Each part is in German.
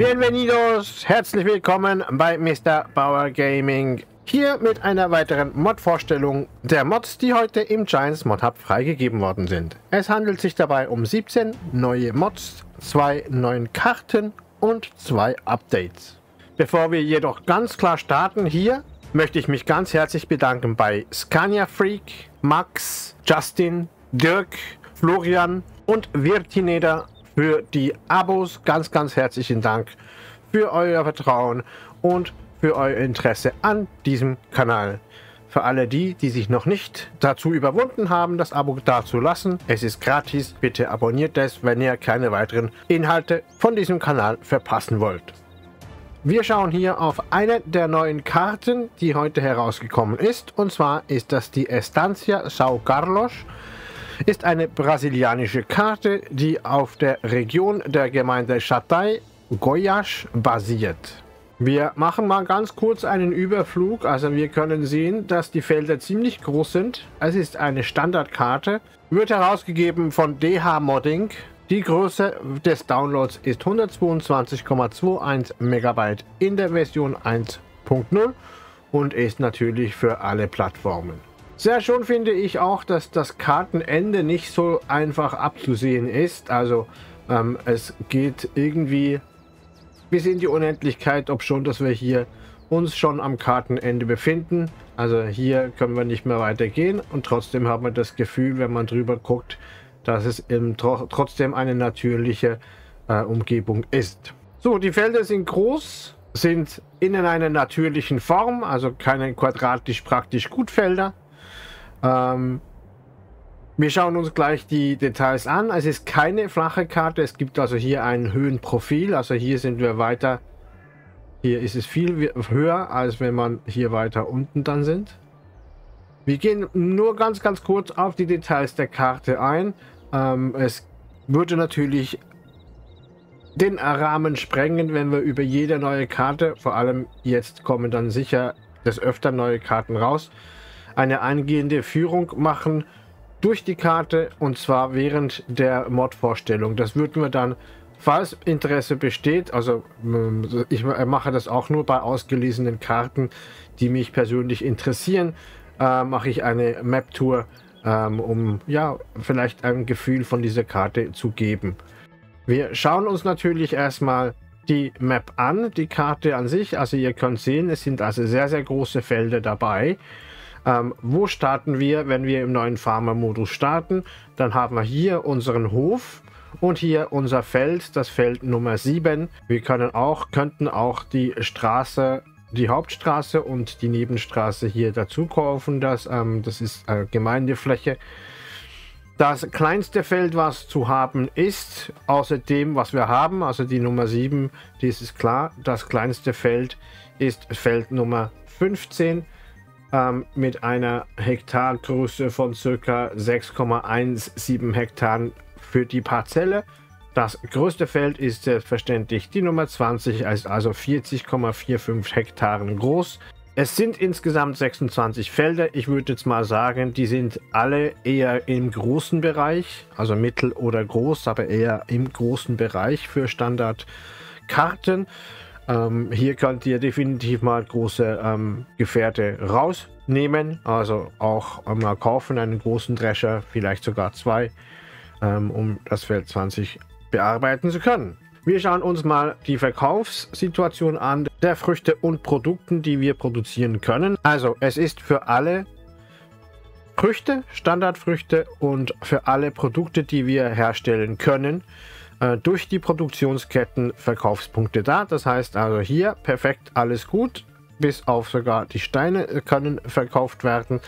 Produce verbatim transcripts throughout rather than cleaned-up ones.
Bienvenidos, herzlich willkommen bei Mister Bauer Gaming. Hier mit einer weiteren Mod-Vorstellung der Mods, die heute im Giants Mod Hub freigegeben worden sind. Es handelt sich dabei um siebzehn neue Mods, zwei neuen Karten und zwei Updates. Bevor wir jedoch ganz klar starten hier, möchte ich mich ganz herzlich bedanken bei ScaniaFreak, Max, Justin, Dirk, Florian und Wirtineder für die Abos. Ganz, ganz herzlichen Dank für euer Vertrauen und für euer Interesse an diesem Kanal. Für alle die, die sich noch nicht dazu überwunden haben, das Abo dazulassen, es ist gratis. Bitte abonniert es, wenn ihr keine weiteren Inhalte von diesem Kanal verpassen wollt. Wir schauen hier auf eine der neuen Karten, die heute herausgekommen ist. Und zwar ist das die Estancia São Carlos. Ist eine brasilianische Karte, die auf der Region der Gemeinde Chatei Goiás basiert. Wir machen mal ganz kurz einen Überflug. Also wir können sehen, dass die Felder ziemlich groß sind. Es ist eine Standardkarte, wird herausgegeben von D H Modding. Die Größe des Downloads ist hundertzweiundzwanzig Komma einundzwanzig Megabyte in der Version eins punkt null und ist natürlich für alle Plattformen. Sehr schön finde ich auch, dass das Kartenende nicht so einfach abzusehen ist. Also ähm, es geht irgendwie bis in die Unendlichkeit, ob schon, dass wir hier uns schon am Kartenende befinden. Also hier können wir nicht mehr weitergehen und trotzdem hat man das Gefühl, wenn man drüber guckt, dass es eben tro trotzdem eine natürliche äh, Umgebung ist. So, die Felder sind groß, sind in einer natürlichen Form, also keine quadratisch praktisch Gutfelder. Ähm, wir schauen uns gleich die Details an. Es ist keine flache Karte, es gibt also hier ein Höhenprofil, also hier sind wir weiter, hier ist es viel höher, als wenn man hier weiter unten dann sind. Wir gehen nur ganz, ganz kurz auf die Details der Karte ein. Ähm, es würde natürlich den Rahmen sprengen, wenn wir über jede neue Karte, vor allem jetzt kommen dann sicher des Öfteren neue Karten raus, eine eingehende Führung machen durch die Karte und zwar während der Mod-Vorstellung. Das würden wir dann, falls Interesse besteht, also ich mache das auch nur bei ausgelesenen Karten, die mich persönlich interessieren, mache ich eine Map-Tour, um ja vielleicht ein Gefühl von dieser Karte zu geben. Wir schauen uns natürlich erstmal die Map an, die Karte an sich. Also ihr könnt sehen, es sind also sehr, sehr große Felder dabei. Ähm, wo starten wir, wenn wir im neuen Farmer-Modus starten? Dann haben wir hier unseren Hof und hier unser Feld, das Feld Nummer sieben. Wir können auch, könnten auch die Straße, die Hauptstraße und die Nebenstraße hier dazu kaufen. Das, ähm, das ist äh, Gemeindefläche. Das kleinste Feld, was zu haben ist, außer dem, was wir haben, also die Nummer sieben, das ist klar. Das kleinste Feld ist Feld Nummer fünfzehn. Mit einer Hektargröße von ca. sechs Komma siebzehn Hektaren für die Parzelle. Das größte Feld ist selbstverständlich die Nummer zwanzig, also vierzig Komma fünfundvierzig Hektaren groß. Es sind insgesamt sechsundzwanzig Felder. Ich würde jetzt mal sagen, die sind alle eher im großen Bereich, also mittel oder groß, aber eher im großen Bereich für Standardkarten. Ähm, hier könnt ihr definitiv mal große ähm, Gefährte rausnehmen, also auch mal kaufen einen großen Drescher, vielleicht sogar zwei, ähm, um das Feld zwanzig bearbeiten zu können. Wir schauen uns mal die Verkaufssituation an, der Früchte und Produkten, die wir produzieren können. Also es ist für alle Früchte, Standardfrüchte und für alle Produkte, die wir herstellen können, durch die Produktionsketten Verkaufspunkte da. Das heißt also hier perfekt alles gut, bis auf sogar die Steine können verkauft werden.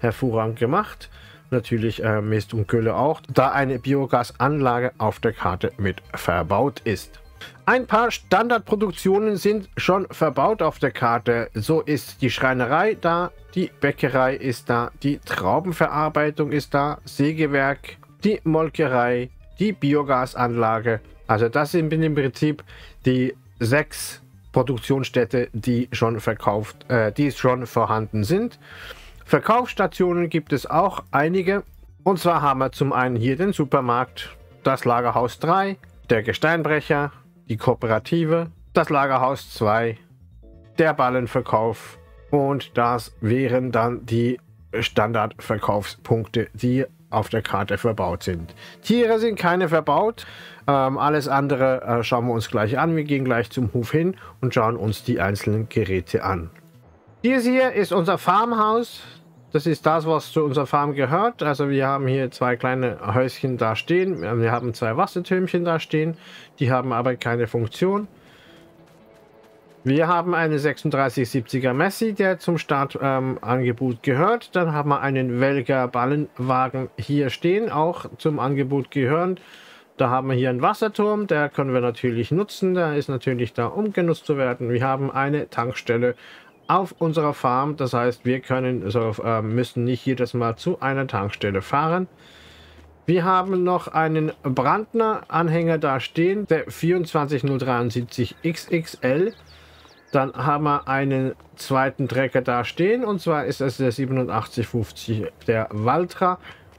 Hervorragend gemacht. Natürlich äh, Mist und Gülle auch, da eine Biogasanlage auf der Karte mit verbaut ist. Ein paar Standardproduktionen sind schon verbaut auf der Karte. So ist die Schreinerei da, die Bäckerei ist da, die Traubenverarbeitung ist da, Sägewerk, die Molkerei, die Biogasanlage, also das sind im Prinzip die sechs Produktionsstädte, die schon verkauft, äh, die schon vorhanden sind. Verkaufsstationen gibt es auch einige. Und zwar haben wir zum einen hier den Supermarkt, das Lagerhaus drei, der Gesteinbrecher, die Kooperative, das Lagerhaus zwei, der Ballenverkauf und das wären dann die Standardverkaufspunkte, die auf der Karte verbaut sind. Tiere sind keine verbaut, ähm, alles andere äh, schauen wir uns gleich an. Wir gehen gleich zum Hof hin und schauen uns die einzelnen Geräte an. Dies hier ist unser Farmhaus. Das ist das, was zu unserer Farm gehört. Also wir haben hier zwei kleine Häuschen da stehen. Wir haben zwei Wassertürmchen da stehen. Die haben aber keine Funktion. Wir haben eine sechsunddreißig siebziger Massey, der zum Startangebot ähm, gehört. Dann haben wir einen Welker Ballenwagen hier stehen, auch zum Angebot gehörend. Da haben wir hier einen Wasserturm, der können wir natürlich nutzen. Der ist natürlich da, um genutzt zu werden. Wir haben eine Tankstelle auf unserer Farm. Das heißt, wir können, also, äh, müssen nicht jedes Mal zu einer Tankstelle fahren. Wir haben noch einen Brandner-Anhänger da stehen, der vierundzwanzig null sieben drei X X L. Dann haben wir einen zweiten Trecker da stehen, und zwar ist es der siebenundachtzig fünfzig der Valtra.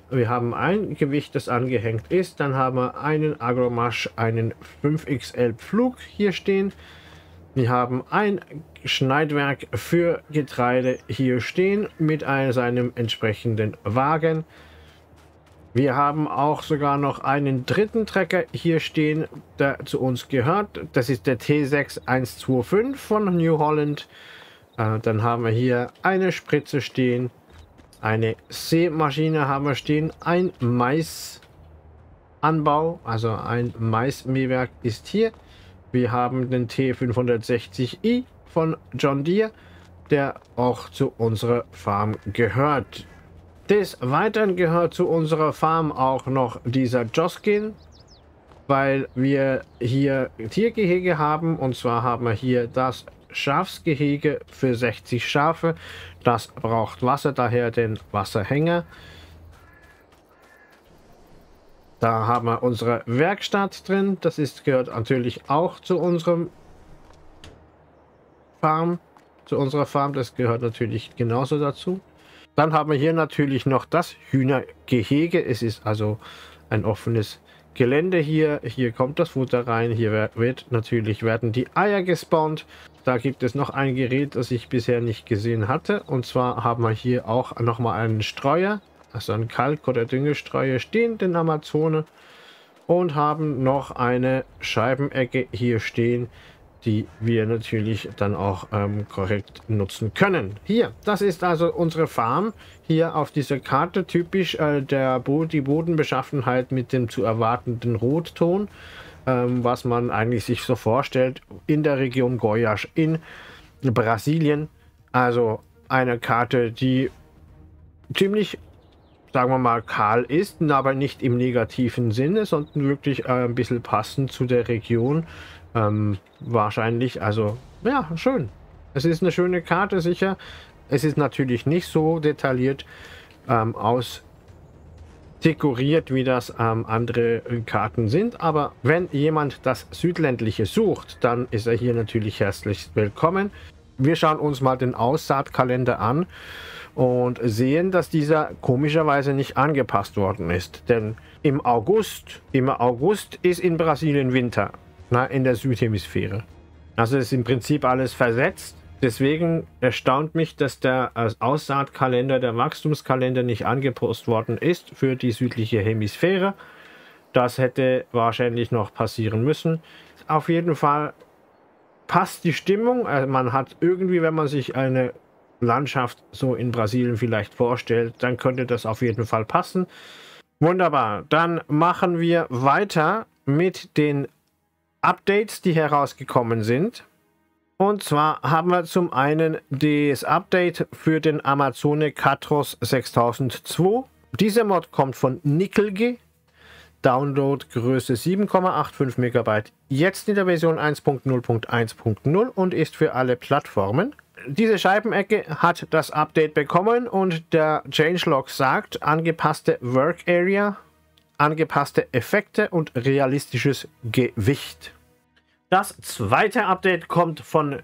Wir haben ein Gewicht, das angehängt ist. Dann haben wir einen Agromash, einen fünf X L Pflug hier stehen. Wir haben ein Schneidwerk für Getreide hier stehen mit einem, seinem entsprechenden Wagen. Wir haben auch sogar noch einen dritten Trecker hier stehen, der zu uns gehört. Das ist der T sechs eins zwei fünf von New Holland. Äh, dann haben wir hier eine Spritze stehen, eine Sämaschine haben wir stehen, ein Maisanbau, also ein Maismähwerk ist hier. Wir haben den T fünfhundertsechzig i von John Deere, der auch zu unserer Farm gehört. Des Weiteren gehört zu unserer Farm auch noch dieser Joskin, weil wir hier Tiergehege haben. Und zwar haben wir hier das Schafsgehege für sechzig Schafe. Das braucht Wasser, daher den Wasserhänger. Da haben wir unsere Werkstatt drin. Das ist, gehört natürlich auch zu unserem Farm, zu unserer Farm. Das gehört natürlich genauso dazu. Dann haben wir hier natürlich noch das Hühnergehege. Es ist also ein offenes Gelände hier. Hier kommt das Futter rein. Hier wird natürlich werden die Eier gespawnt. Da gibt es noch ein Gerät, das ich bisher nicht gesehen hatte. Und zwar haben wir hier auch nochmal einen Streuer, also einen Kalk- oder Düngestreuer stehen, den Amazone. Und haben noch eine Scheibenecke hier stehen, die wir natürlich dann auch ähm, korrekt nutzen können. Hier, das ist also unsere Farm. Hier auf dieser Karte typisch äh, der Bo- die Bodenbeschaffenheit mit dem zu erwartenden Rotton, ähm, was man eigentlich sich so vorstellt in der Region Goiás in Brasilien. Also eine Karte, die ziemlich, sagen wir mal, kahl ist, aber nicht im negativen Sinne, sondern wirklich äh, ein bisschen passend zu der Region. Ähm, wahrscheinlich, also ja, schön. Es ist eine schöne Karte, sicher. Es ist natürlich nicht so detailliert ähm, ausdekoriert, wie das ähm, andere Karten sind. Aber wenn jemand das Südländliche sucht, dann ist er hier natürlich herzlich willkommen. Wir schauen uns mal den Aussaatkalender an und sehen, dass dieser komischerweise nicht angepasst worden ist. Denn im August, im August ist in Brasilien Winter. Na, in der Südhemisphäre. Also ist im Prinzip alles versetzt. Deswegen erstaunt mich, dass der Aussaatkalender, der Wachstumskalender nicht angepasst worden ist für die südliche Hemisphäre. Das hätte wahrscheinlich noch passieren müssen. Auf jeden Fall passt die Stimmung. Also man hat irgendwie, wenn man sich eine Landschaft so in Brasilien vielleicht vorstellt, dann könnte das auf jeden Fall passen. Wunderbar. Dann machen wir weiter mit den Updates, die herausgekommen sind. Und zwar haben wir zum einen das Update für den Amazone Catros sechstausendzwei. Dieser Mod kommt von NickelG. Downloadgröße sieben Komma fünfundachtzig Megabyte. Jetzt in der Version eins Punkt null Punkt eins Punkt null und ist für alle Plattformen. Diese Scheibenecke hat das Update bekommen und der Changelog sagt, angepasste Work Area, angepasste Effekte und realistisches Gewicht. Das zweite Update kommt von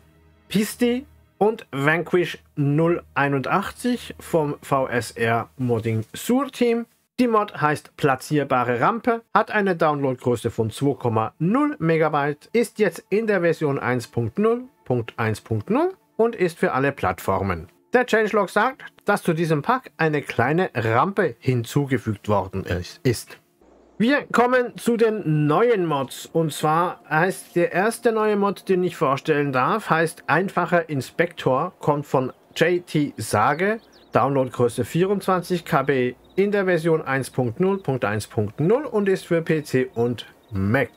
Pisti und Vanquish null acht eins vom V S R Modding Sur Team. Die Mod heißt Platzierbare Rampe, hat eine Downloadgröße von zwei Komma null Megabyte, ist jetzt in der Version eins Punkt null Punkt eins Punkt null und ist für alle Plattformen. Der Changelog sagt, dass zu diesem Pack eine kleine Rampe hinzugefügt worden ist. Wir kommen zu den neuen Mods, und zwar heißt der erste neue Mod, den ich vorstellen darf, heißt Einfacher Inspektor, kommt von J T Sage, Downloadgröße vierundzwanzig Kilobyte in der Version eins Punkt null Punkt eins Punkt null und ist für P C und Mac.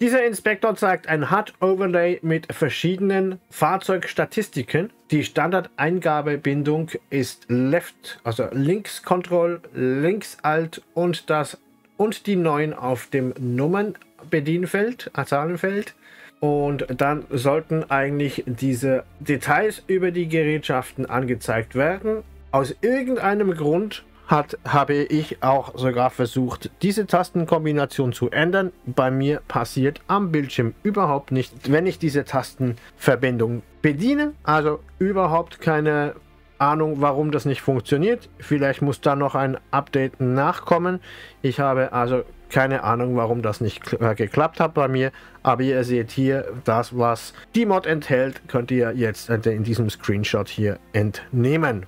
Dieser Inspektor zeigt ein H U D-Overlay mit verschiedenen Fahrzeugstatistiken. Die Standardeingabebindung ist Left, also links Control, links Alt und, das, und die neun auf dem Nummernbedienfeld, Zahlenfeld. Und dann sollten eigentlich diese Details über die Gerätschaften angezeigt werden. Aus irgendeinem Grund Hat, habe ich auch sogar versucht, diese Tastenkombination zu ändern. Bei mir passiert am Bildschirm überhaupt nichts, wenn ich diese Tastenverbindung bediene. Also überhaupt keine Ahnung, warum das nicht funktioniert. Vielleicht muss da noch ein Update nachkommen. Ich habe also keine Ahnung, warum das nicht geklappt hat bei mir. Aber ihr seht hier, das, was die Mod enthält, könnt ihr jetzt in diesem Screenshot hier entnehmen.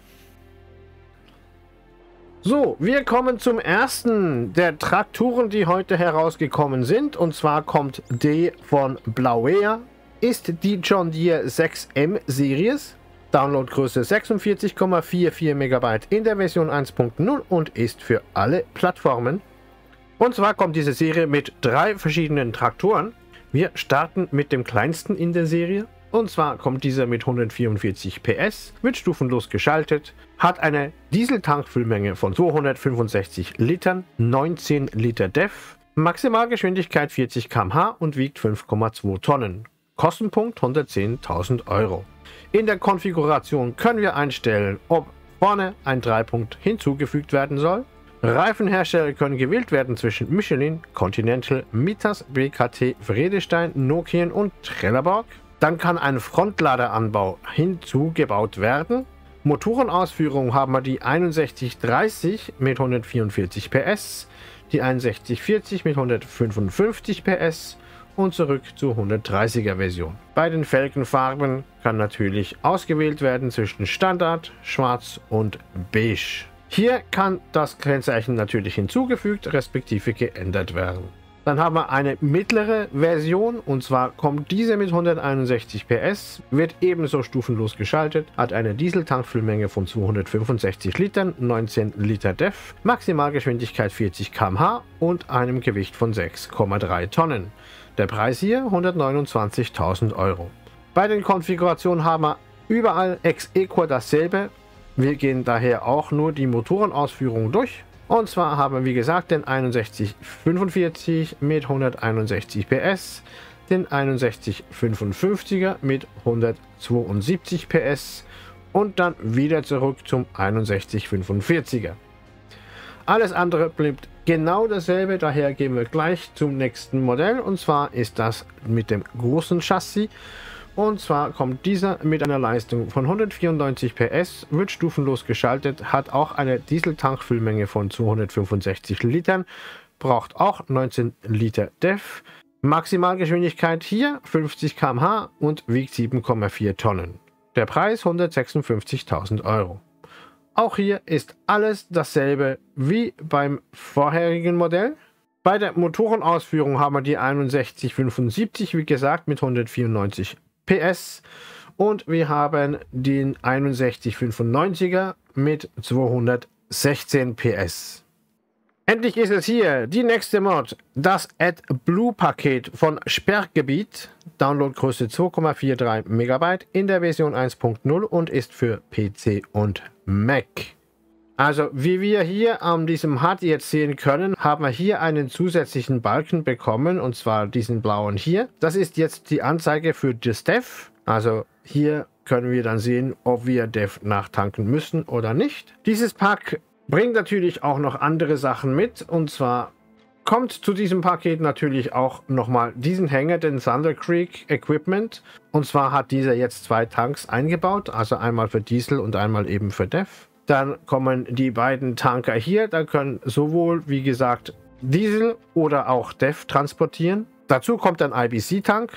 So, wir kommen zum ersten der Trakturen, die heute herausgekommen sind. Und zwar kommt D von Blauea, ist die John Deere sechs M-Series, Downloadgröße sechsundvierzig Komma vierundvierzig Megabyte in der Version eins Punkt null und ist für alle Plattformen. Und zwar kommt diese Serie mit drei verschiedenen Traktoren. Wir starten mit dem kleinsten in der Serie. Und zwar kommt dieser mit hundertvierundvierzig P S, wird stufenlos geschaltet, hat eine Dieseltankfüllmenge von zweihundertfünfundsechzig Litern, neunzehn Liter D E F, Maximalgeschwindigkeit vierzig Kilometer pro Stunde und wiegt fünf Komma zwei Tonnen. Kostenpunkt hundertzehntausend Euro. In der Konfiguration können wir einstellen, ob vorne ein Dreipunkt hinzugefügt werden soll. Reifenhersteller können gewählt werden zwischen Michelin, Continental, Mitas, B K T, Vredestein, Nokian und Trelleborg. Dann kann ein Frontladeranbau hinzugebaut werden. Motorenausführung haben wir die sechs eins drei null mit hundertvierundvierzig P S, die sechs eins vier null mit hundertfünfundfünfzig P S und zurück zur hundertdreißiger Version. Bei den Felgenfarben kann natürlich ausgewählt werden zwischen Standard, Schwarz und Beige. Hier kann das Kennzeichen natürlich hinzugefügt respektive geändert werden. Dann haben wir eine mittlere Version, und zwar kommt diese mit hunderteinundsechzig P S, wird ebenso stufenlos geschaltet, hat eine Dieseltankfüllmenge von zweihundertfünfundsechzig Litern, neunzehn Liter D E F, Maximalgeschwindigkeit vierzig Kilometer pro Stunde und einem Gewicht von sechs Komma drei Tonnen. Der Preis hier hundertneunundzwanzigtausend Euro. Bei den Konfigurationen haben wir überall ex aequo dasselbe. Wir gehen daher auch nur die Motorenausführung durch. Und zwar haben wir, wie gesagt, den sechs eins vier fünf mit hunderteinundsechzig P S, den sechs eins fünf fünf er mit hundertzweiundsiebzig P S und dann wieder zurück zum sechs eins vier fünf er. Alles andere bleibt genau dasselbe, daher gehen wir gleich zum nächsten Modell, und zwar ist das mit dem großen Chassis. Und zwar kommt dieser mit einer Leistung von hundertvierundneunzig P S, wird stufenlos geschaltet, hat auch eine Dieseltankfüllmenge von zweihundertfünfundsechzig Litern, braucht auch neunzehn Liter D E F, Maximalgeschwindigkeit hier fünfzig Kilometer pro Stunde und wiegt sieben Komma vier Tonnen. Der Preis hundertsechsundfünfzigtausend Euro. Auch hier ist alles dasselbe wie beim vorherigen Modell. Bei der Motorenausführung haben wir die sechs eins sieben fünf, wie gesagt, mit hundertvierundneunzig P S, und wir haben den sechs eins neun fünf er mit zweihundertsechzehn P S. Endlich ist es hier, die nächste Mod, das AdBlue-Paket von Sperrgebiet, Downloadgröße zwei Komma vier drei Megabyte in der Version eins Punkt null und ist für P C und Mac. Also wie wir hier an diesem H U D jetzt sehen können, haben wir hier einen zusätzlichen Balken bekommen, und zwar diesen blauen hier. Das ist jetzt die Anzeige für das D E F. Also hier können wir dann sehen, ob wir D E F nachtanken müssen oder nicht. Dieses Pack bringt natürlich auch noch andere Sachen mit, und zwar kommt zu diesem Paket natürlich auch nochmal diesen Hänger, den Thunder Creek Equipment. Und zwar hat dieser jetzt zwei Tanks eingebaut, also einmal für Diesel und einmal eben für D E F. Dann kommen die beiden Tanker hier. Da können sowohl, wie gesagt, Diesel oder auch D E F transportieren. Dazu kommt ein I B C-Tank.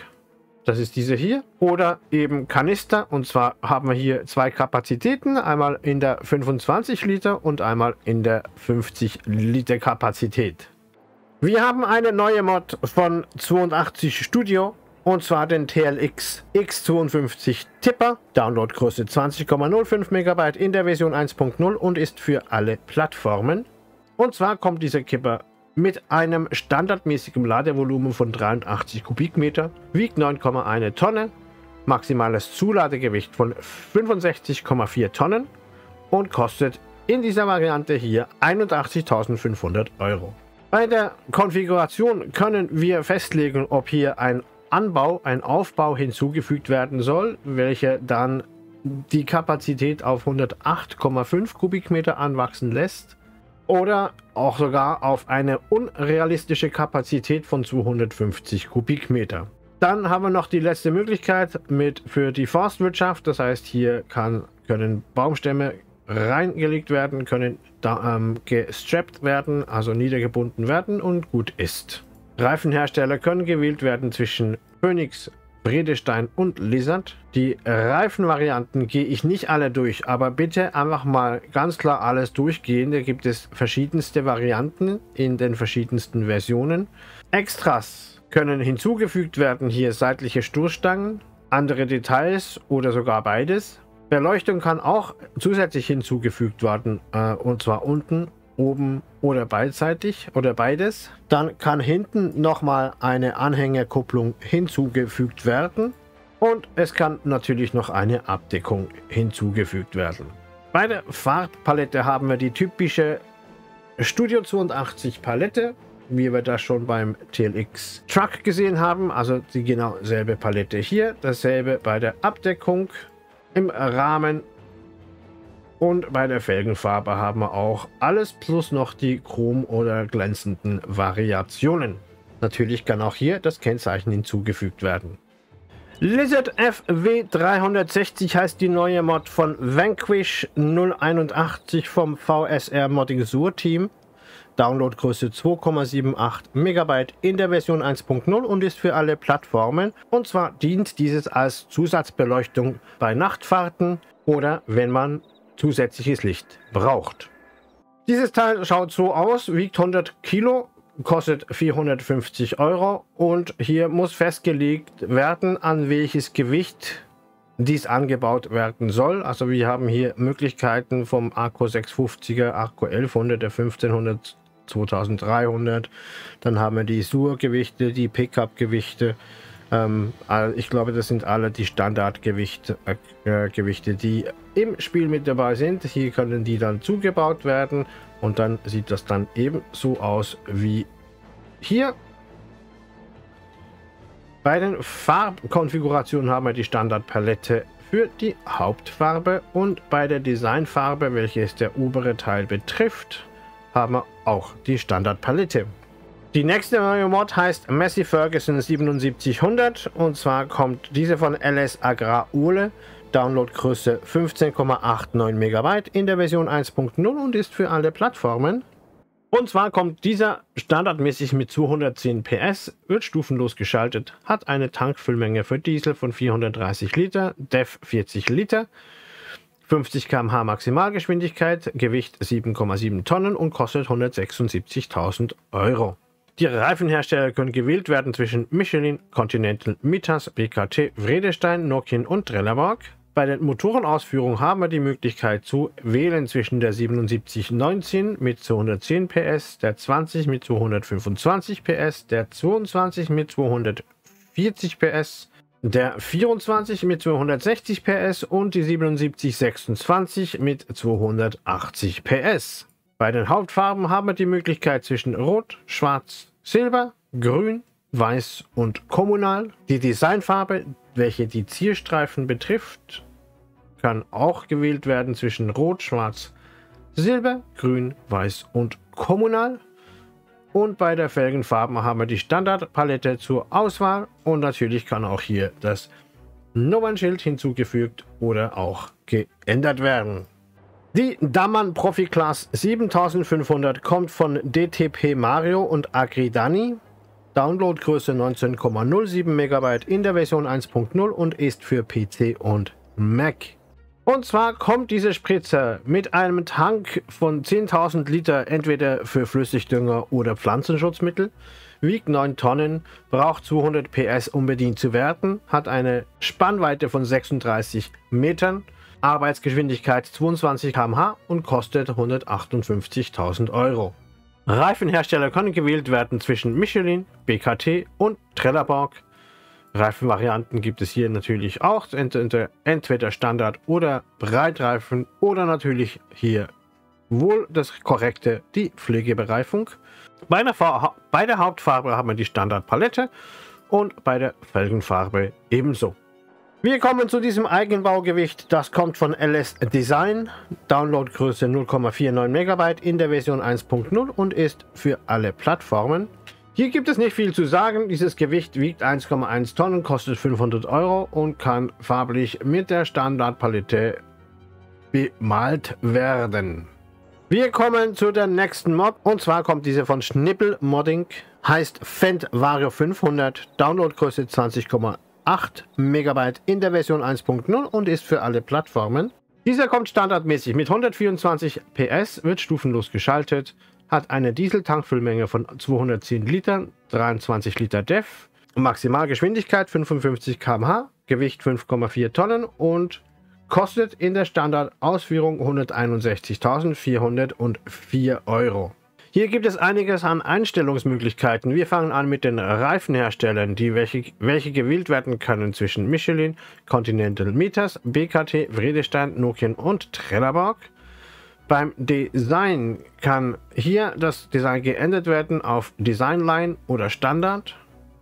Das ist diese hier. Oder eben Kanister. Und zwar haben wir hier zwei Kapazitäten. Einmal in der fünfundzwanzig Liter und einmal in der fünfzig Liter Kapazität. Wir haben eine neue Mod von zweiundachtzig Studio. Und zwar den T L X X zweiundfünfzig Tipper. Downloadgröße zwanzig Komma null fünf Megabyte in der Version eins Punkt null und ist für alle Plattformen. Und zwar kommt dieser Kipper mit einem standardmäßigen Ladevolumen von dreiundachtzig Kubikmeter, wiegt neun Komma eins Tonne, maximales Zuladegewicht von fünfundsechzig Komma vier Tonnen und kostet in dieser Variante hier einundachtzigtausendfünfhundert Euro. Bei der Konfiguration können wir festlegen, ob hier ein Anbau, ein Aufbau hinzugefügt werden soll, welcher dann die Kapazität auf hundertacht Komma fünf Kubikmeter anwachsen lässt oder auch sogar auf eine unrealistische Kapazität von zweihundertfünfzig Kubikmeter. Dann haben wir noch die letzte Möglichkeit mit für die Forstwirtschaft, das heißt hier kann, können Baumstämme reingelegt werden, können da, ähm, gestrappt werden, also niedergebunden werden und gut ist. Reifenhersteller können gewählt werden zwischen Phoenix, Bredestein und Lizard. Die Reifenvarianten gehe ich nicht alle durch, aber bitte einfach mal ganz klar alles durchgehen. Da gibt es verschiedenste Varianten in den verschiedensten Versionen. Extras können hinzugefügt werden, hier seitliche Stoßstangen, andere Details oder sogar beides. Beleuchtung kann auch zusätzlich hinzugefügt werden, äh, und zwar unten, oben oder beidseitig oder beides. Dann kann hinten nochmal eine Anhängerkupplung hinzugefügt werden und es kann natürlich noch eine Abdeckung hinzugefügt werden. Bei der Farbpalette haben wir die typische Studio zweiundachtzig Palette, wie wir das schon beim T L X Truck gesehen haben, also die genau selbe Palette hier, dasselbe bei der Abdeckung im Rahmen. Und bei der Felgenfarbe haben wir auch alles plus noch die chrom- oder glänzenden Variationen. Natürlich kann auch hier das Kennzeichen hinzugefügt werden. Lizard F W dreihundertsechzig heißt die neue Mod von Vanquish null einundachtzig vom V S R Modding Sur Team. Downloadgröße zwei Komma acht sieben Megabyte in der Version eins Punkt null und ist für alle Plattformen. Und zwar dient dieses als Zusatzbeleuchtung bei Nachtfahrten oder wenn man zusätzliches Licht braucht. Dieses Teil schaut so aus, wiegt hundert Kilo, kostet vierhundertfünfzig Euro und hier muss festgelegt werden, an welches Gewicht dies angebaut werden soll. Also wir haben hier Möglichkeiten vom Arco sechshundertfünfziger, Arco elfhundert, der fünfzehnhundert, zweitausenddreihundert. Dann haben wir die Sur-Gewichte, die Pickup-Gewichte. Ähm, ich glaube, das sind alle die Standardgewichte, äh, Gewichte, die im Spiel mit dabei sind. Hier können die dann zugebaut werden und dann sieht das dann eben so aus wie hier. Bei den Farbkonfigurationen haben wir die Standardpalette für die Hauptfarbe und bei der Designfarbe, welche es der obere Teil betrifft, haben wir auch die Standardpalette. Die nächste neue Mod heißt Massey Ferguson sieben sieben null null und zwar kommt diese von L S Agrar Ulle, Downloadgröße fünfzehn Komma neunundachtzig Megabyte in der Version eins Punkt null und ist für alle Plattformen. Und zwar kommt dieser standardmäßig mit zweihundertzehn P S, wird stufenlos geschaltet, hat eine Tankfüllmenge für Diesel von vierhundertdreißig Liter, D E F vierzig Liter, fünfzig Kilometer pro Stunde Maximalgeschwindigkeit, Gewicht sieben Komma sieben Tonnen und kostet hundertsechsundsiebzigtausend Euro. Die Reifenhersteller können gewählt werden zwischen Michelin, Continental, Mitas, B K T, Vredestein, Nokian und Trelleborg. Bei den Motorenausführungen haben wir die Möglichkeit zu wählen zwischen der siebenundsiebzig neunzehn mit zweihundertzehn P S, der zwanzig mit zweihundertfünfundzwanzig P S, der zweiundzwanzig mit zweihundertvierzig P S, der vierundzwanzig mit zweihundertsechzig P S und die siebenundsiebzig sechsundzwanzig mit zweihundertachtzig P S. Bei den Hauptfarben haben wir die Möglichkeit zwischen Rot, Schwarz, Silber, Grün, Weiß und Kommunal. Die Designfarbe, welche die Zierstreifen betrifft, kann auch gewählt werden zwischen Rot, Schwarz, Silber, Grün, Weiß und Kommunal. Und bei der Felgenfarben haben wir die Standardpalette zur Auswahl und natürlich kann auch hier das Nummernschild hinzugefügt oder auch geändert werden. Die Dammann ProfiClass siebentausendfünfhundert kommt von D T P Mario und Agridani. Downloadgröße neunzehn Komma null sieben Megabyte in der Version eins Punkt null und ist für P C und Mac. Und zwar kommt diese Spritze mit einem Tank von zehntausend Liter entweder für Flüssigdünger oder Pflanzenschutzmittel, wiegt neun Tonnen, braucht zweihundert P S um bedient zu werden, hat eine Spannweite von sechsunddreißig Metern, Arbeitsgeschwindigkeit zweiundzwanzig Kilometer pro Stunde und kostet hundertachtundfünfzigtausend Euro. Reifenhersteller können gewählt werden zwischen Michelin, B K T und Trelleborg. Reifenvarianten gibt es hier natürlich auch, entweder Standard- oder Breitreifen oder natürlich hier wohl das korrekte, die Pflegebereifung. Bei der, bei der Hauptfarbe haben wir die Standardpalette und bei der Felgenfarbe ebenso. Wir kommen zu diesem Eigenbaugewicht, das kommt von L S Design, Downloadgröße null Komma neunundvierzig Megabyte in der Version eins Punkt null und ist für alle Plattformen. Hier gibt es nicht viel zu sagen, dieses Gewicht wiegt eins Komma eins Tonnen, kostet fünfhundert Euro und kann farblich mit der Standardpalette bemalt werden. Wir kommen zu der nächsten Mod und zwar kommt diese von Schnippel Modding, heißt Fendt Vario fünfhundert, Downloadgröße zwanzig Komma acht Megabyte in der Version eins Punkt null und ist für alle Plattformen. Dieser kommt standardmäßig mit hundertvierundzwanzig P S, wird stufenlos geschaltet, hat eine Dieseltankfüllmenge von zweihundertzehn Litern, dreiundzwanzig Liter D E F, Maximalgeschwindigkeit fünfundfünfzig Kilometer pro Stunde, Gewicht fünf Komma vier Tonnen und kostet in der Standardausführung hunderteinundsechzigtausendvierhundertvier Euro. Hier gibt es einiges an Einstellungsmöglichkeiten. Wir fangen an mit den Reifenherstellern, die welche, welche gewählt werden können zwischen Michelin, Continental, Mitas, B K T, Vredestein, Nokian und Trelleborg. Beim Design kann hier das Design geändert werden auf Designline oder Standard.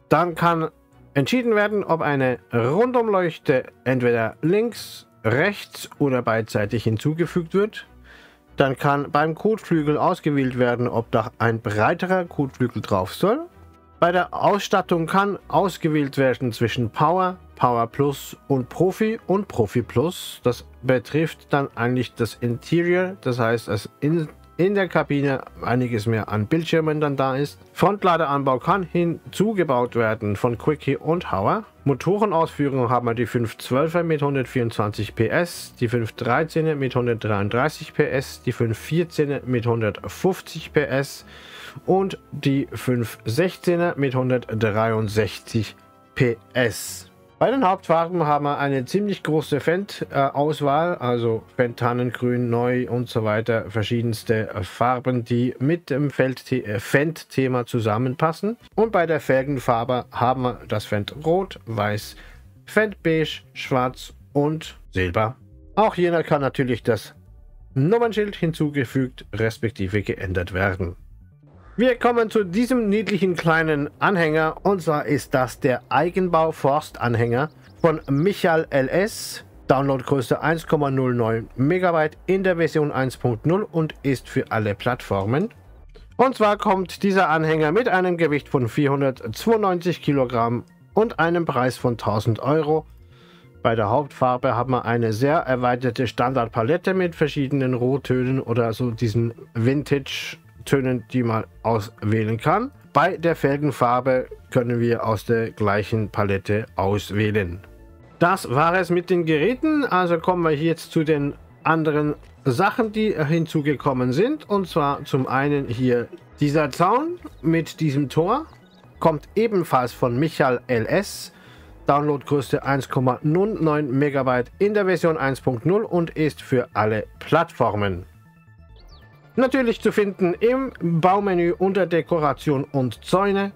Dann kann entschieden werden, ob eine Rundumleuchte entweder links, rechts oder beidseitig hinzugefügt wird. Dann kann beim Kotflügel ausgewählt werden, ob da ein breiterer Kotflügel drauf soll. Bei der Ausstattung kann ausgewählt werden zwischen Power, Power Plus und Profi und Profi Plus. Das betrifft dann eigentlich das Interior, das heißt, dass in, in der Kabine einiges mehr an Bildschirmen dann da ist. Frontladeranbau kann hinzugebaut werden von Quickie und Hauer. Motorenausführung haben wir die fünf Komma zwölfer mit hundertvierundzwanzig P S, die fünf Komma dreizehner mit hundertdreiunddreißig P S, die fünf Komma vierzehner mit hundertfünfzig P S und die fünf Komma sechzehner mit hundertdreiundsechzig P S. Bei den Hauptfarben haben wir eine ziemlich große Fendt-Auswahl, also Fendt, Tannengrün, Neu und so weiter, verschiedenste Farben, die mit dem Fendt-Thema zusammenpassen. Und bei der Felgenfarbe haben wir das Fendt Rot, Weiß, Fendt Beige, Schwarz und Silber. Auch jener kann natürlich das Nummernschild hinzugefügt, respektive geändert werden. Wir kommen zu diesem niedlichen kleinen Anhänger und zwar ist das der Eigenbau Forstanhänger von Michael L S. Downloadgröße eins Komma null neun Megabyte in der Version eins Punkt null und ist für alle Plattformen. Und zwar kommt dieser Anhänger mit einem Gewicht von vierhundertzweiundneunzig Kilogramm und einem Preis von tausend Euro. Bei der Hauptfarbe haben wir eine sehr erweiterte Standardpalette mit verschiedenen Rottönen oder so diesen Vintage Tönen, die man auswählen kann. Bei der Felgenfarbe können wir aus der gleichen Palette auswählen. Das war es mit den Geräten, also kommen wir jetzt zu den anderen Sachen, die hinzugekommen sind. Und zwar zum einen hier dieser Zaun mit diesem Tor, kommt ebenfalls von Michael L S. Downloadgröße eins Komma neunundneunzig Megabyte in der Version eins Punkt null und ist für alle Plattformen. Natürlich zu finden im Baumenü unter Dekoration und Zäune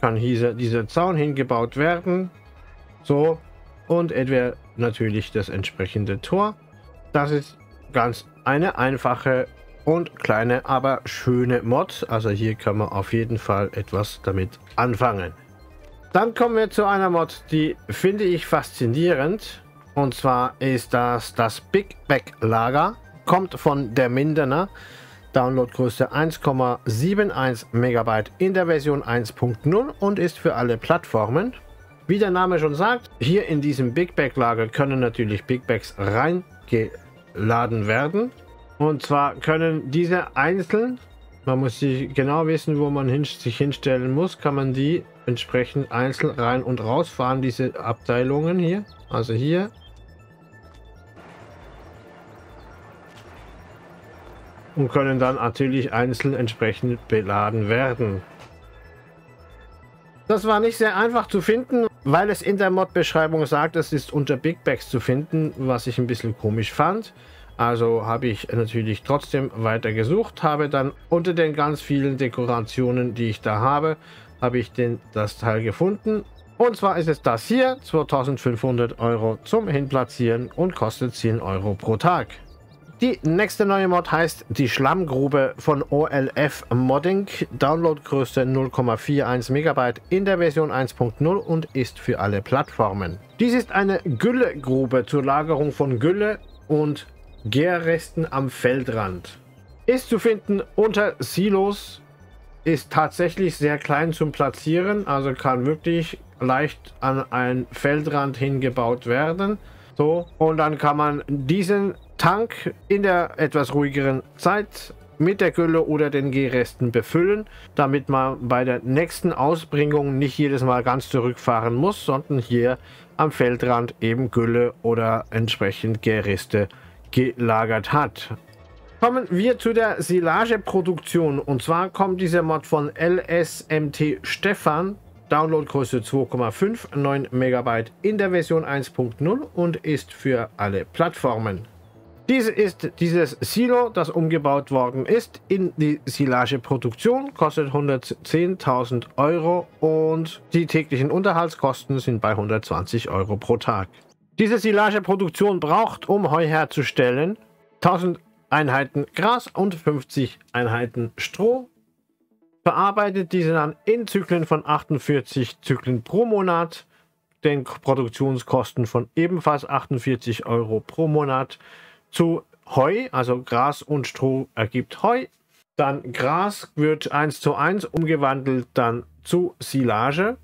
kann hier dieser Zaun hingebaut werden. So, und entweder natürlich das entsprechende Tor. Das ist ganz eine einfache und kleine, aber schöne Mod. Also hier kann man auf jeden Fall etwas damit anfangen. Dann kommen wir zu einer Mod, die finde ich faszinierend. Und zwar ist das das Big Back Lager. Kommt von der Mindener. Downloadgröße eins Komma einundsiebzig Megabyte in der Version eins Punkt null und ist für alle Plattformen. Wie der Name schon sagt, hier in diesem Big Bag Lager können natürlich Big Bags reingeladen werden. Und zwar können diese einzeln, man muss sie genau wissen, wo man hin, sich hinstellen muss, kann man die entsprechend einzeln rein und rausfahren, diese Abteilungen hier. Also hier. Und können dann natürlich einzeln entsprechend beladen werden. Das war nicht sehr einfach zu finden, weil es in der Mod-Beschreibung sagt, es ist unter Big Bags zu finden, was ich ein bisschen komisch fand. Also habe ich natürlich trotzdem weiter gesucht, habe dann unter den ganz vielen Dekorationen, die ich da habe, habe ich den, das Teil gefunden. Und zwar ist es das hier, zweitausendfünfhundert Euro zum Hinplatzieren und kostet zehn Euro pro Tag. Die nächste neue Mod heißt die Schlammgrube von O L F Modding, Downloadgröße null Komma einundvierzig Megabyte in der Version eins Punkt null und ist für alle Plattformen. Dies ist eine Güllegrube zur Lagerung von Gülle und Gärresten am Feldrand. Ist zu finden unter Silos, ist tatsächlich sehr klein zum Platzieren, also kann wirklich leicht an einen Feldrand hingebaut werden. So, und dann kann man diesen Tank in der etwas ruhigeren Zeit mit der Gülle oder den Gärresten befüllen, damit man bei der nächsten Ausbringung nicht jedes Mal ganz zurückfahren muss, sondern hier am Feldrand eben Gülle oder entsprechend Gärreste gelagert hat. Kommen wir zu der Silageproduktion, und zwar kommt dieser Mod von L S M T Stefan, Downloadgröße zwei Komma neunundfünfzig Megabyte in der Version eins Punkt null und ist für alle Plattformen. Dies ist dieses Silo, das umgebaut worden ist in die Silageproduktion, kostet hundertzehntausend Euro und die täglichen Unterhaltskosten sind bei hundertzwanzig Euro pro Tag. Diese Silageproduktion braucht, um Heu herzustellen, tausend Einheiten Gras und fünfzig Einheiten Stroh. Verarbeitet diese dann in Zyklen von achtundvierzig Zyklen pro Monat, den Produktionskosten von ebenfalls achtundvierzig Euro pro Monat. Zu Heu, also Gras und Stroh ergibt Heu. Dann Gras wird eins zu eins umgewandelt dann zu Silage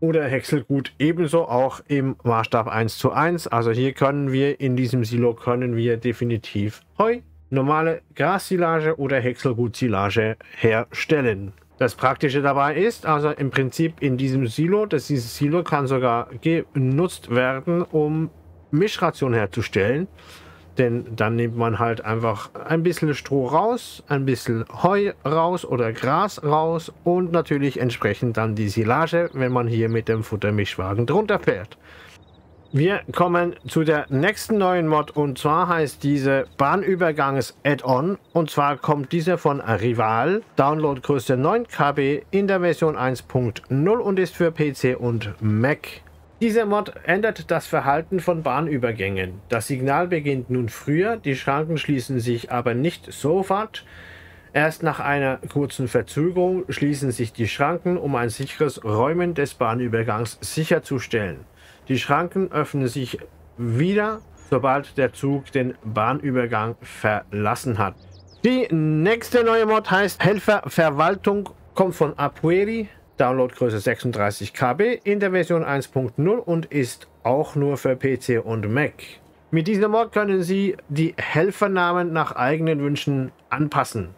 oder Häckselgut, ebenso auch im Maßstab eins zu eins. Also hier können wir in diesem Silo können wir definitiv Heu, normale Grassilage oder Häckselgutsilage herstellen. Das Praktische dabei ist, also im Prinzip in diesem Silo, dass dieses Silo kann sogar genutzt werden, um Mischration herzustellen. Denn dann nimmt man halt einfach ein bisschen Stroh raus, ein bisschen Heu raus oder Gras raus und natürlich entsprechend dann die Silage, wenn man hier mit dem Futtermischwagen drunter fährt. Wir kommen zu der nächsten neuen Mod, und zwar heißt diese Bahnübergangs-Add-on, und zwar kommt diese von Rival, Downloadgröße neun Kilobyte in der Version eins Punkt null und ist für P C und Mac. Dieser Mod ändert das Verhalten von Bahnübergängen. Das Signal beginnt nun früher, die Schranken schließen sich aber nicht sofort. Erst nach einer kurzen Verzögerung schließen sich die Schranken, um ein sicheres Räumen des Bahnübergangs sicherzustellen. Die Schranken öffnen sich wieder, sobald der Zug den Bahnübergang verlassen hat. Die nächste neue Mod heißt Helferverwaltung, kommt von Apueri. Downloadgröße sechsunddreißig Kilobyte in der Version eins Punkt null und ist auch nur für P C und Mac. Mit dieser Mod können Sie die Helfernamen nach eigenen Wünschen anpassen.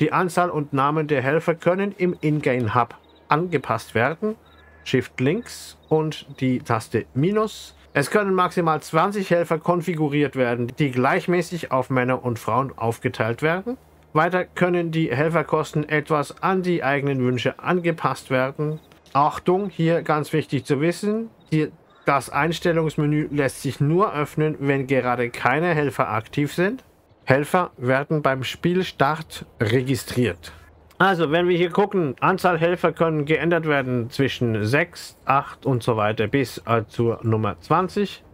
Die Anzahl und Namen der Helfer können im Ingame-Hub angepasst werden. Shift links und die Taste Minus. Es können maximal zwanzig Helfer konfiguriert werden, die gleichmäßig auf Männer und Frauen aufgeteilt werden. Weiter können die Helferkosten etwas an die eigenen Wünsche angepasst werden. Achtung, hier ganz wichtig zu wissen, die, das Einstellungsmenü lässt sich nur öffnen, wenn gerade keine Helfer aktiv sind. Helfer werden beim Spielstart registriert. Also, wenn wir hier gucken, Anzahl Helfer können geändert werden zwischen sechs, acht und so weiter bis äh, zur Nummer zwanzig.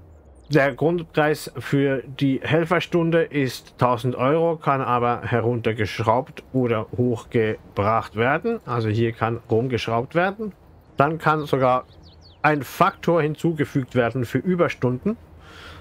Der Grundpreis für die Helferstunde ist tausend Euro, kann aber heruntergeschraubt oder hochgebracht werden. Also hier kann rumgeschraubt werden. Dann kann sogar ein Faktor hinzugefügt werden für Überstunden.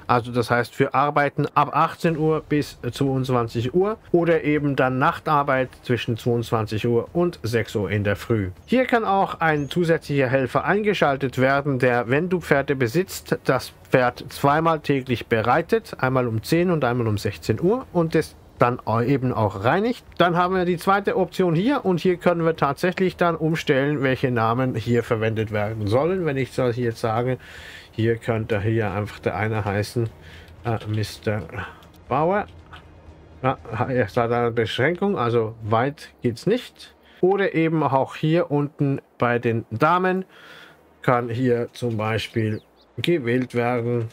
Also das heißt für Arbeiten ab achtzehn Uhr bis zweiundzwanzig Uhr oder eben dann Nachtarbeit zwischen zweiundzwanzig Uhr und sechs Uhr in der Früh. Hier kann auch ein zusätzlicher Helfer eingeschaltet werden, der, wenn du Pferde besitzt, das Pferd zweimal täglich bereitet, einmal um zehn und einmal um sechzehn Uhr und das dann eben auch reinigt. Dann haben wir die zweite Option hier und hier können wir tatsächlich dann umstellen, welche Namen hier verwendet werden sollen. Wenn ich das jetzt sage, hier könnte hier einfach der eine heißen äh, Mister Bauer. Ja, erst hat eine Beschränkung, also weit geht es nicht. Oder eben auch hier unten bei den Damen kann hier zum Beispiel gewählt werden.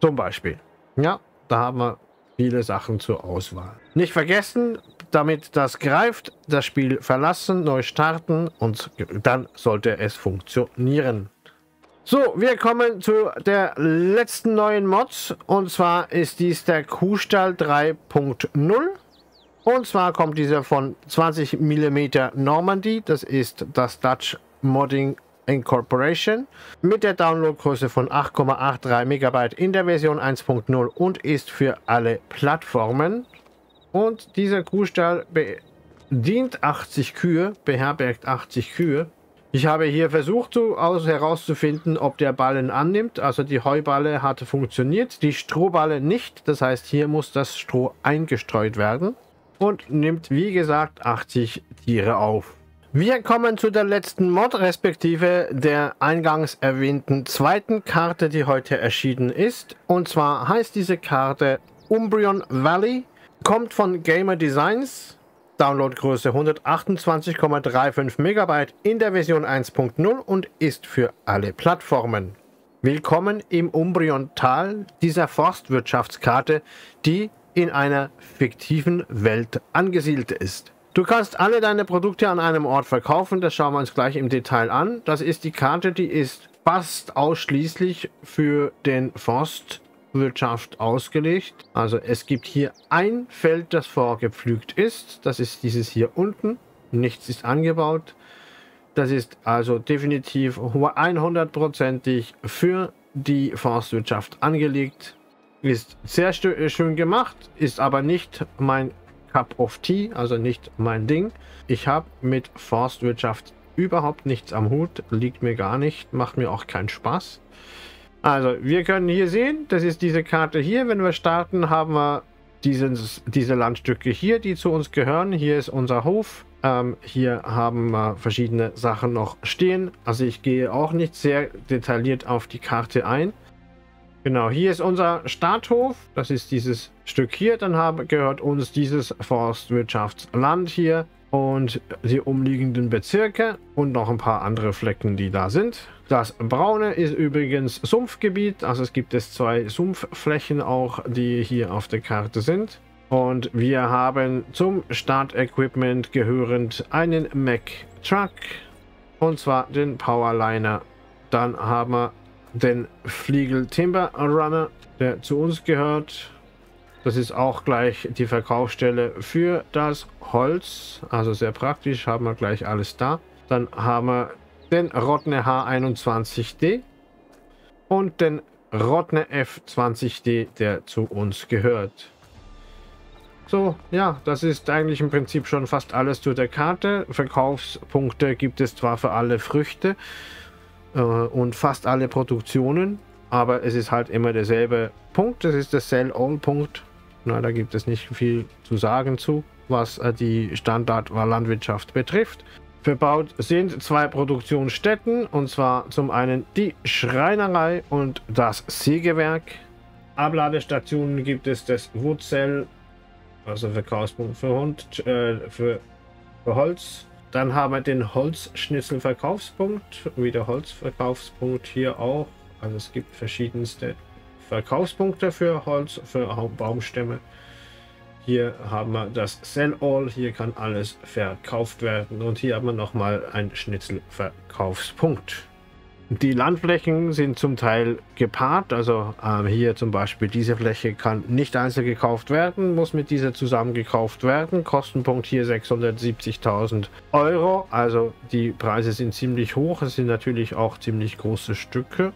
Zum Beispiel. Ja, da haben wir viele Sachen zur Auswahl. Nicht vergessen, damit das greift, das Spiel verlassen, neu starten und dann sollte es funktionieren. So, wir kommen zu der letzten neuen Mod und zwar ist dies der Kuhstall drei punkt null und zwar kommt dieser von zwanzig Millimeter Normandy, das ist das Dutch Modding Incorporation mit der Downloadgröße von acht Komma acht drei Megabyte in der Version eins punkt null und ist für alle Plattformen. Und dieser Kuhstall bedient achtzig Kühe, beherbergt achtzig Kühe. Ich habe hier versucht zu, aus, herauszufinden, ob der Ballen annimmt. Also die Heuballe hat funktioniert, die Strohballe nicht. Das heißt, hier muss das Stroh eingestreut werden und nimmt, wie gesagt, achtzig Tiere auf. Wir kommen zu der letzten Mod, respektive der eingangs erwähnten zweiten Karte, die heute erschienen ist. Und zwar heißt diese Karte Umbrian Valley, kommt von Gamer Designs, Downloadgröße hundertachtundzwanzig Komma fünfunddreißig Megabyte in der Version eins punkt null und ist für alle Plattformen. Willkommen im Umbrian-Tal, dieser Forstwirtschaftskarte, die in einer fiktiven Welt angesiedelt ist. Du kannst alle deine Produkte an einem Ort verkaufen, das schauen wir uns gleich im Detail an. Das ist die Karte, die ist fast ausschließlich für den Forstwirtschaft ausgelegt. Also es gibt hier ein Feld, das vorgepflügt ist. Das ist dieses hier unten. Nichts ist angebaut. Das ist also definitiv hundertprozentig für die Forstwirtschaft angelegt. Ist sehr schön gemacht, ist aber nicht mein Cup of Tea, also nicht mein Ding. Ich habe mit Forstwirtschaft überhaupt nichts am Hut, liegt mir gar nicht, macht mir auch keinen Spaß. Also wir können hier sehen, das ist diese Karte hier. Wenn wir starten, haben wir dieses, diese Landstücke hier, die zu uns gehören. Hier ist unser Hof. Ähm, hier haben wir verschiedene Sachen noch stehen. Also ich gehe auch nicht sehr detailliert auf die Karte ein. Genau, hier ist unser Stadthof, das ist dieses Stück hier, dann haben, gehört uns dieses Forstwirtschaftsland hier und die umliegenden Bezirke und noch ein paar andere Flecken, die da sind. Das Braune ist übrigens Sumpfgebiet, also es gibt es zwei Sumpfflächen auch, die hier auf der Karte sind. Und wir haben zum Startequipment gehörend einen Mack Truck und zwar den Powerliner. Dann haben wir den Fliegel Timber Runner, der zu uns gehört. Das ist auch gleich die Verkaufsstelle für das Holz. Also sehr praktisch, haben wir gleich alles da. Dann haben wir den Rottner H einundzwanzig D und den Rottner F zwanzig D, der zu uns gehört. So, ja, das ist eigentlich im Prinzip schon fast alles zu der Karte. Verkaufspunkte gibt es zwar für alle Früchte und fast alle Produktionen, aber es ist halt immer derselbe Punkt, das ist der Sell-All-Punkt. Na, da gibt es nicht viel zu sagen zu, was die Standardlandwirtschaft betrifft. Verbaut sind zwei Produktionsstätten, und zwar zum einen die Schreinerei und das Sägewerk. Abladestationen gibt es das Woodsell, also Verkaufspunkt für, Hund, äh, für, für Holz. Dann haben wir den Holzschnitzelverkaufspunkt, wieder Holzverkaufspunkt hier auch. Also es gibt verschiedenste Verkaufspunkte für Holz, für Baumstämme. Hier haben wir das Sell-All, hier kann alles verkauft werden. Und hier haben wir nochmal einen Schnitzelverkaufspunkt. Die Landflächen sind zum Teil gepaart, also ähm, hier zum Beispiel diese Fläche kann nicht einzeln gekauft werden, muss mit dieser zusammen gekauft werden. Kostenpunkt hier sechshundertsiebzigtausend Euro, also die Preise sind ziemlich hoch, es sind natürlich auch ziemlich große Stücke.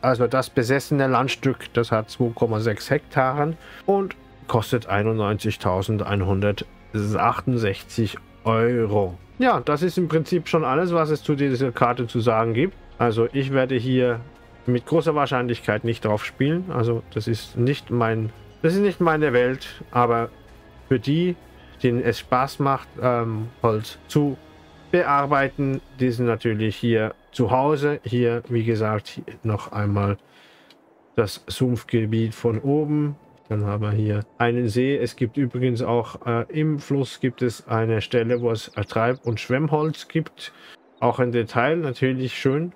Also das besessene Landstück, das hat zwei Komma sechs Hektaren und kostet einundneunzigtausendeinhundertachtundsechzig Euro. Ja, das ist im Prinzip schon alles, was es zu dieser Karte zu sagen gibt. Also ich werde hier mit großer Wahrscheinlichkeit nicht drauf spielen. Also das ist nicht mein, das ist nicht meine Welt, aber für die, denen es Spaß macht, ähm, Holz zu bearbeiten. Die sind natürlich hier zu Hause. Hier, wie gesagt, noch einmal das Sumpfgebiet von oben. Dann haben wir hier einen See. Es gibt übrigens auch äh, im Fluss gibt es eine Stelle, wo es Treib- und Schwemmholz gibt. Auch ein Detail, natürlich schön.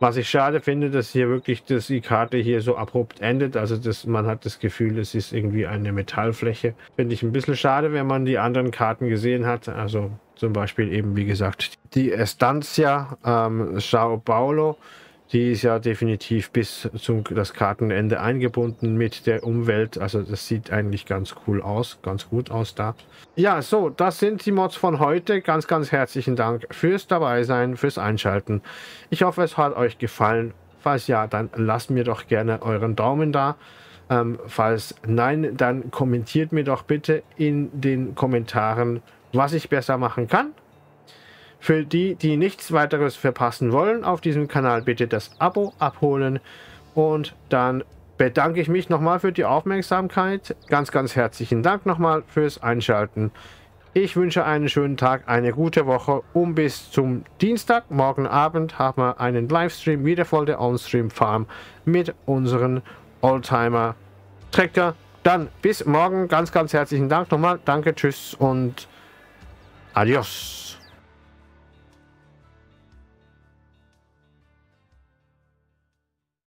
Was ich schade finde, dass hier wirklich das, die Karte hier so abrupt endet. Also das, man hat das Gefühl, es ist irgendwie eine Metallfläche. Finde ich ein bisschen schade, wenn man die anderen Karten gesehen hat. Also zum Beispiel eben, wie gesagt, die Estancia ähm, São Paulo. Die ist ja definitiv bis zum das Kartenende eingebunden mit der Umwelt. Also das sieht eigentlich ganz cool aus, ganz gut aus da. Ja, so, das sind die Mods von heute. Ganz, ganz herzlichen Dank fürs Dabeisein, fürs Einschalten. Ich hoffe, es hat euch gefallen. Falls ja, dann lasst mir doch gerne euren Daumen da. Ähm, falls nein, dann kommentiert mir doch bitte in den Kommentaren, was ich besser machen kann. Für die, die nichts weiteres verpassen wollen, auf diesem Kanal bitte das Abo abholen. Und dann bedanke ich mich nochmal für die Aufmerksamkeit. Ganz, ganz herzlichen Dank nochmal fürs Einschalten. Ich wünsche einen schönen Tag, eine gute Woche. Und bis zum Dienstag, morgen Abend, haben wir einen Livestream, wieder voll der Onstream Farm mit unseren Oldtimer Traktor. Dann bis morgen. Ganz, ganz herzlichen Dank nochmal. Danke, tschüss und adios.